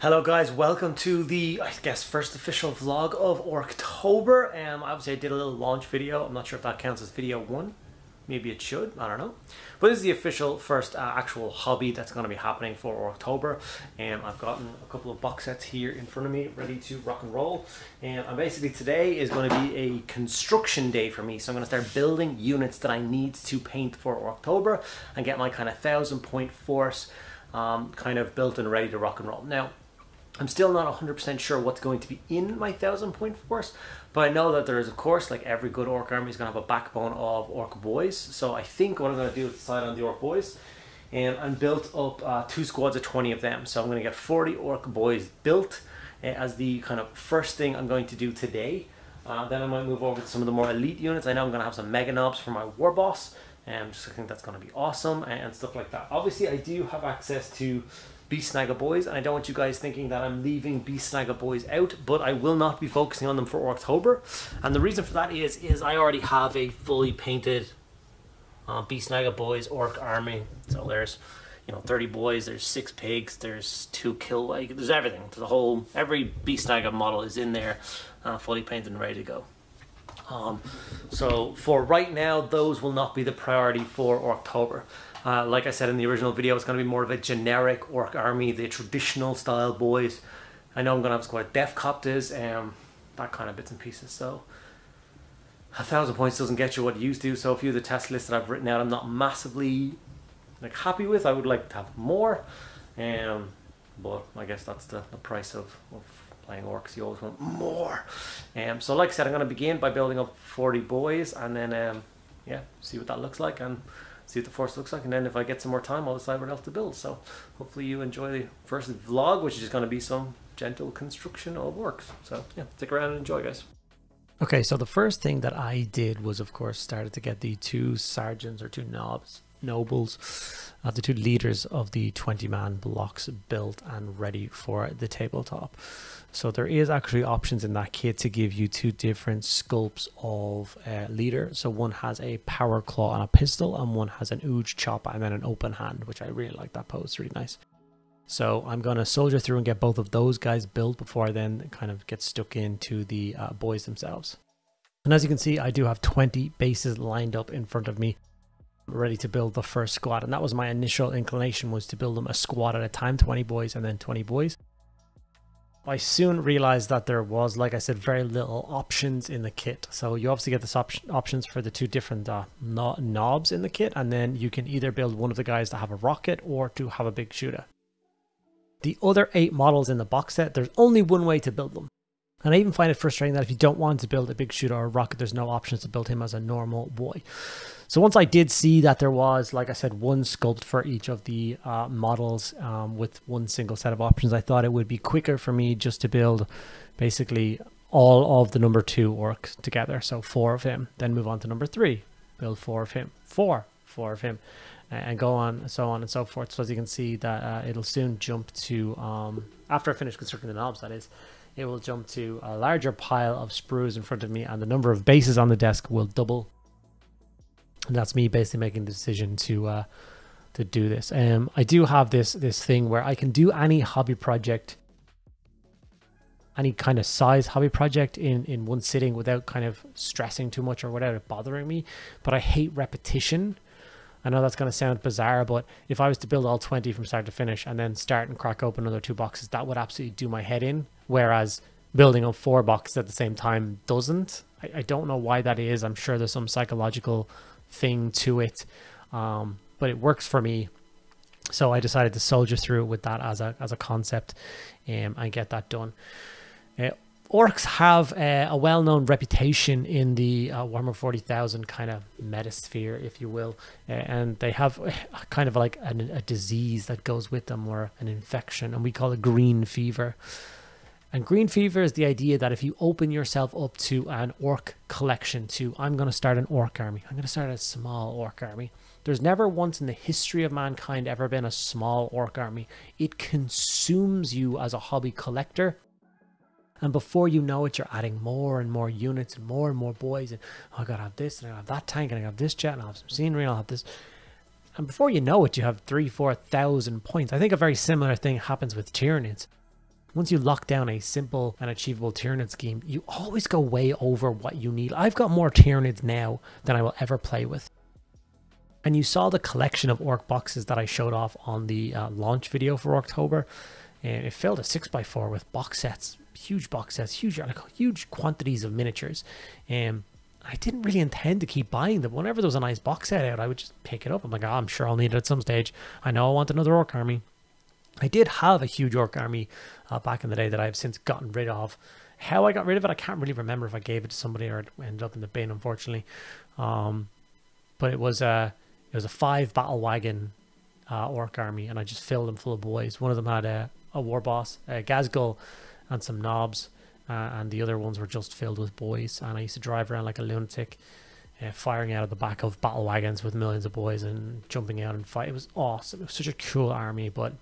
Hello guys, welcome to the, I guess, first official vlog of Orktober. Obviously I did a little launch video. I'm not sure if that counts as video one. Maybe it should, I don't know. But this is the official first actual hobby that's going to be happening for Orktober. I've gotten a couple of box sets here in front of me, ready to rock and roll. And basically today is going to be a construction day for me. So I'm going to start building units that I need to paint for Orktober and get my kind of 1,000 point force kind of built and ready to rock and roll. Now, I'm still not 100% sure what's going to be in my 1,000 point force, but I know that there is, of course, like every good orc army is going to have a backbone of orc boys. So I think what I'm going to do is decide on the orc boys and build up two squads of 20 of them. So I'm going to get 40 orc boys built as the kind of first thing I'm going to do today. Then I might move over to some of the more elite units. I know I'm going to have some mega knobs for my war boss, and I think that's going to be awesome and stuff like that. Obviously, I do have access to Beast Snaga Boys, and I don't want you guys thinking that I'm leaving Beast Snaga Boys out, but I will not be focusing on them for Orktober. And the reason for that is I already have a fully painted Beast Snaga Boys orc army. So there's, you know, 30 boys, there's 6 pigs, there's 2 kill, like there's everything. The whole, every Beast Snaga model is in there, fully painted and ready to go. So for right now, those will not be the priority for Orktober. Like I said in the original video, it's going to be more of a generic orc army, the traditional style boys. I know I'm going to have a squad of Deffkoptas, that kind of bits and pieces. So 1,000 points doesn't get you what it used to. So a few of the test lists that I've written out, I'm not massively like happy with. I would like to have more, but I guess that's the price of playing orcs. You always want more. So like I said, I'm going to begin by building up 40 boys, and then yeah, see what that looks like and see what the force looks like, and then if I get some more time, I'll decide what else to build. So hopefully you enjoy the first vlog, which is going to be some gentle construction of orcs. So yeah, stick around and enjoy, guys. Okay, so the first thing that I did was, of course, started to get the two sergeants or two nobles, the two leaders of the 20-man blocks built and ready for the tabletop. So there is actually options in that kit to give you two different sculpts of leader. So one has a power claw and a pistol, and one has an ooge chop and then an open hand, which I really like that pose, it's really nice. So I'm going to soldier through and get both of those guys built before I then kind of get stuck into the boys themselves. And as you can see, I do have 20 bases lined up in front of me, ready to build the first squad. And that was my initial inclination, was to build them a squad at a time, 20 boys and then 20 boys. I soon realized that there was, like I said, very little options in the kit. So you obviously get the options for the two different knobs in the kit, and then you can either build one of the guys to have a rocket or to have a big shooter. The other 8 models in the box set, there's only one way to build them. And I even find it frustrating that if you don't want to build a big shooter or a rocket, there's no options to build him as a normal boy. So once I did see that there was, like I said, one sculpt for each of the models with one single set of options, I thought it would be quicker for me just to build basically all of the number 2 orc together. So 4 of him, then move on to number 3, build 4 of him, 4 of him, and go on and so forth. So as you can see that it'll soon jump to, after I finish constructing the knobs, that is, it will jump to a larger pile of sprues in front of me, and the number of bases on the desk will double. And that's me basically making the decision to do this. I do have this thing where I can do any hobby project, any kind of size hobby project in one sitting without kind of stressing too much or without it bothering me. But I hate repetition. I know that's going to sound bizarre, but if I was to build all 20 from start to finish and then start and crack open another 2 boxes, that would absolutely do my head in. Whereas building up 4 boxes at the same time doesn't. I don't know why that is. I'm sure there's some psychological thing to it, but it works for me. So I decided to soldier through with that as a concept and get that done. Orcs have a well-known reputation in the Warhammer 40,000 kind of metasphere, if you will, and they have kind of like a disease that goes with them, or an infection, and we call it green fever. And green fever is the idea that if you open yourself up to an orc collection, to I'm going to start an orc army, I'm going to start a small orc army. There's never once in the history of mankind ever been a small orc army. It consumes you as a hobby collector. And before you know it, you're adding more and more units and more boys. And oh, I gotta have this, and I have that tank, and I have this jet, and I have some scenery, and I'll have this. and before you know it you have 3,000-4,000 points. I think a very similar thing happens with Tyranids. Once you lock down a simple and achievable Tyranid scheme, you always go way over what you need. I've got more Tyranids now than I will ever play with. And you saw the collection of Orc boxes that I showed off on the launch video for Orktober. And it filled a 6x4 with box sets, huge quantities of miniatures. And I didn't really intend to keep buying them. Whenever there was a nice box set out, I would just pick it up. I'm like, oh, I'm sure I'll need it at some stage. I know I want another Orc army. I did have a huge Orc army back in the day that I've since gotten rid of. How I got rid of it, I can't really remember if I gave it to somebody or it ended up in the bin, unfortunately. But it was a 5 battle wagon Orc army, and I just filled them full of boys. One of them had a war boss, Gazgul, and some knobs, and the other ones were just filled with boys. And I used to drive around like a lunatic, firing out of the back of battle wagons with millions of boys and jumping out and fight. It was awesome. It was such a cool army, but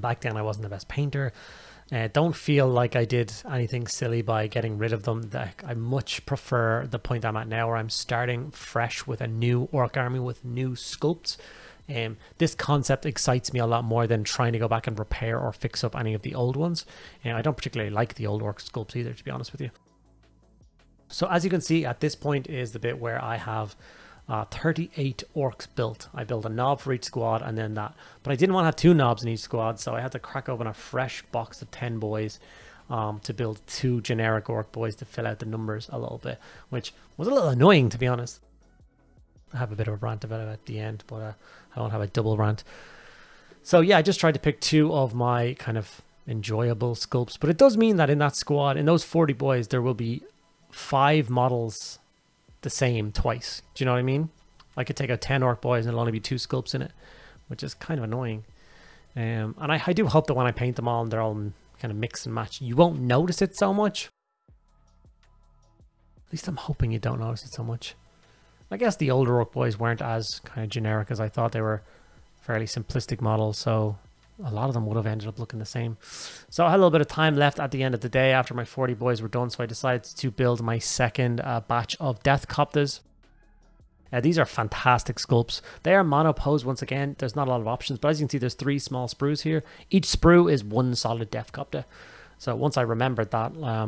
back then I wasn't the best painter. Don't feel like I did anything silly by getting rid of them. I much prefer the point I'm at now, where I'm starting fresh with a new Orc army with new sculpts. This concept excites me a lot more than trying to go back and repair or fix up any of the old ones. I don't particularly like the old Orc sculpts either, to be honest with you. So as you can see, at this point is the bit where I have 38 Orcs built. I built a knob for each squad and then that. But I didn't want to have 2 knobs in each squad, so I had to crack open a fresh box of 10 boys to build 2 generic Orc boys to fill out the numbers a little bit, which was a little annoying, to be honest. I have a bit of a rant about it at the end, but I won't have a double rant. So yeah, I just tried to pick 2 of my kind of enjoyable sculpts, but it does mean that in that squad, in those 40 boys, there will be 5 models the same twice. Do you know what I mean? I could take out 10 Orc boys and it'll only be 2 sculpts in it, which is kind of annoying. And I do hope that when I paint them all and they're all kind of mix and match, you won't notice it so much. At least I'm hoping you don't notice it so much. I guess the older Orc boys weren't as kind of generic as I thought. They were fairly simplistic models, so a lot of them would have ended up looking the same. So I had a little bit of time left at the end of the day after my 40 boys were done, so I decided to build my second batch of Deffkoptas. These are fantastic sculpts. They are monopose once again. There's not a lot of options, but as you can see, there's 3 small sprues here. Each sprue is 1 solid Deffkopta. So once I remembered that, yeah,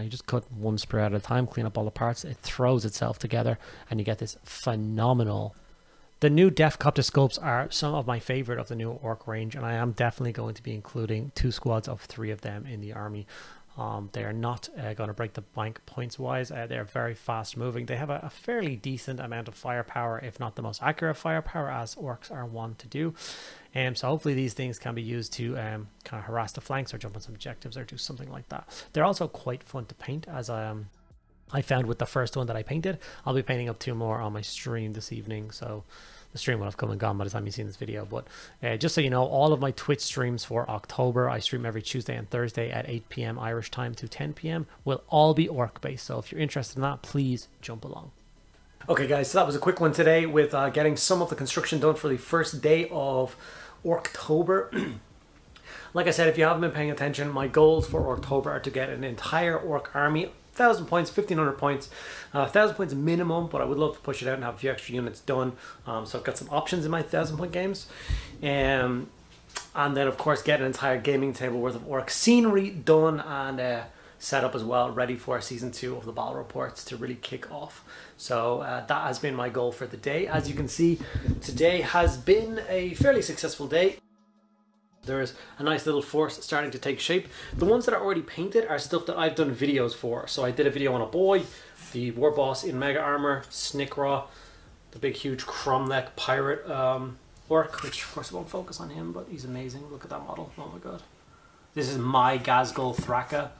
you just cut 1 sprue at a time, clean up all the parts, it throws itself together, and you get this phenomenal. The new Deffkopta sculpts are some of my favorite of the new Orc range, and I am definitely going to be including 2 squads of 3 of them in the army. They are not going to break the bank points-wise. They're very fast-moving. They have a fairly decent amount of firepower, if not the most accurate firepower, as Orcs are wont to do. So hopefully these things can be used to kind of harass the flanks or jump on some objectives or do something like that. They're also quite fun to paint, as I found with the first one that I painted. I'll be painting up 2 more on my stream this evening, so the stream will have come and gone by the time you've seen this video. But just so you know, all of my Twitch streams for Orktober, I stream every Tuesday and Thursday at 8 p.m. Irish time to 10 p.m, will all be Orc based, so if you're interested in that, please jump along. Okay guys, so that was a quick one today with getting some of the construction done for the first day of Orktober. Like I said, if you haven't been paying attention, my goals for Orktober are to get an entire Orc army, 1,000 points, 1,500 points, 1,000 points minimum, but I would love to push it out and have a few extra units done. So I've got some options in my 1,000-point games. And then, of course, get an entire gaming table worth of Orc scenery done and set up as well, ready for Season 2 of the Battle Reports to really kick off. So that has been my goal for the day. As you can see, today has been a fairly successful day. There is a nice little force starting to take shape. The ones that are already painted are stuff that I've done videos for. So I did a video on a boy, the war boss in mega armor, Snickraw, the big huge cromlech pirate Orc, which of course I won't focus on him, but he's amazing. Look at that model, oh my god. This is my Gazgul Thraka.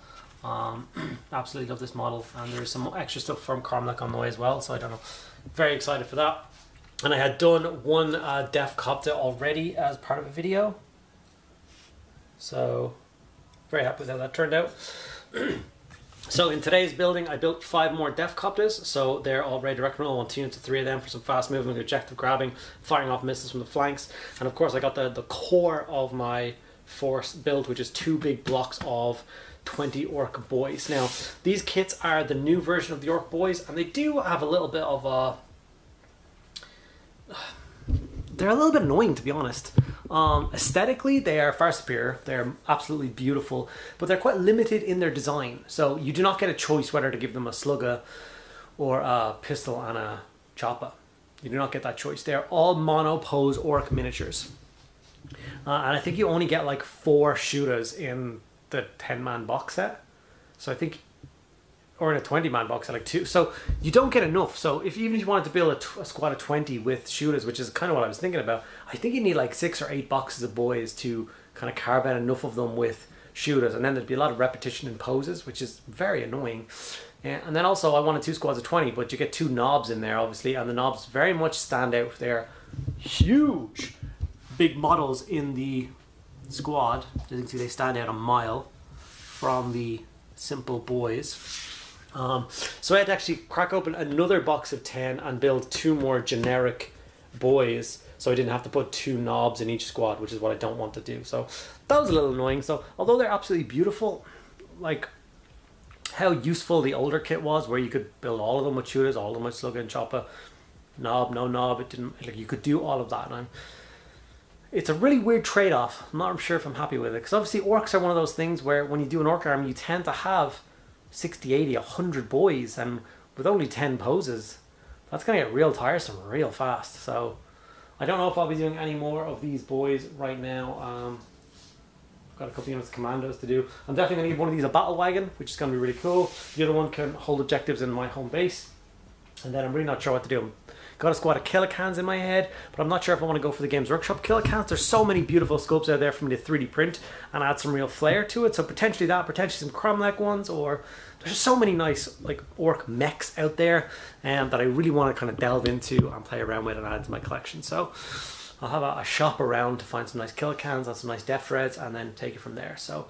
Absolutely love this model, and there's some extra stuff from cromlech on the way as well, so I don't know. Very excited for that. And I had done one Deffkopta already as part of a video. So, very happy with how that turned out. So in today's building, I built 5 more Deffkoptas. So they're all ready to reckon. I want 2 to 3 of them for some fast moving, objective grabbing, firing off missiles from the flanks. And of course I got the core of my force build, which is 2 big blocks of 20 Orc boys. Now, these kits are the new version of the Orc boys, and they do have a little bit of a they're a little bit annoying, to be honest. Aesthetically, they are far superior. They're absolutely beautiful, but they're quite limited in their design. So you do not get a choice whether to give them a slugger or a pistol and a chopper. You do not get that choice. They're all monopose orc miniatures. And I think you only get like 4 shooters in the 10-man box set. So I think, or in a 20-man box set, like 2. So you don't get enough. So if even if you wanted to build a squad of 20 with shooters, which is kind of what I was thinking about, I think you need like 6 or 8 boxes of boys to kind of carve out enough of them with shooters. And then there'd be a lot of repetition in poses, which is very annoying. And then also I wanted 2 squads of 20, but you get 2 knobs in there, obviously, and the knobs very much stand out. They're huge, big models in the squad. As you can see, they stand out a mile from the simple boys. So I had to actually crack open another box of 10 and build 2 more generic boys, so I didn't have to put 2 knobs in each squad, which is what I don't want to do. So that was a little annoying. So although they're absolutely beautiful, like how useful the older kit was, where you could build all of them with shooters, all of them with slugger and chopper, knob, no knob, it didn't, like, you could do all of that. And it's a really weird trade-off. I'm not sure if I'm happy with it, because obviously orcs are one of those things where when you do an orc army, you tend to have 60, 80, 100 boys, and with only 10 poses, that's going to get real tiresome real fast. So I don't know if I'll be doing any more of these boys right now. Got a couple units of commandos to do. I'm definitely going to give one of these a battle wagon, which is going to be really cool. The other one can hold objectives in my home base. And then I'm really not sure what to do. Got a squad of Killa Kans in my head, but I'm not sure if I want to go for the Games Workshop Killa Kans. There's so many beautiful sculpts out there from the 3D print and add some real flair to it. So potentially that, potentially some cromlech ones, or there's just so many nice like orc mechs out there that I really want to kind of delve into and play around with and add to my collection. So I'll have a shop around to find some nice Killa Kans and some nice Death Threads and then take it from there. So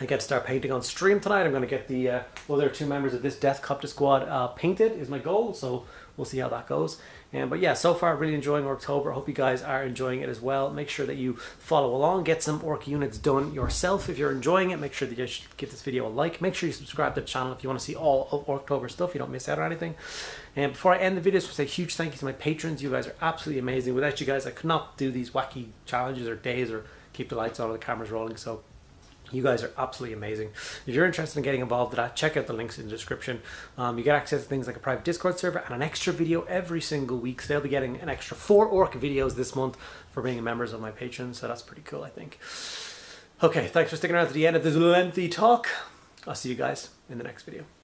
I get to start painting on stream tonight. I'm going to get the other 2 members of this Deffkopta squad painted is my goal, so we'll see how that goes. But yeah, so far really enjoying Orktober. I hope you guys are enjoying it as well. Make sure that you follow along, get some orc units done yourself if you're enjoying it. Make sure that you give this video a like. Make sure you subscribe to the channel if you want to see all of Orktober stuff. You don't miss out on anything. And before I end the video, just want to say a huge thank you to my patrons. You guys are absolutely amazing. Without you guys, I could not do these wacky challenges or days or keep the lights on or the cameras rolling. So you guys are absolutely amazing. If you're interested in getting involved with that, check out the links in the description. You get access to things like a private Discord server and an extra video every single week. So they'll be getting an extra 4 orc videos this month for being members of my Patreon. So that's pretty cool, I think. Okay, thanks for sticking around to the end of this lengthy talk. I'll see you guys in the next video.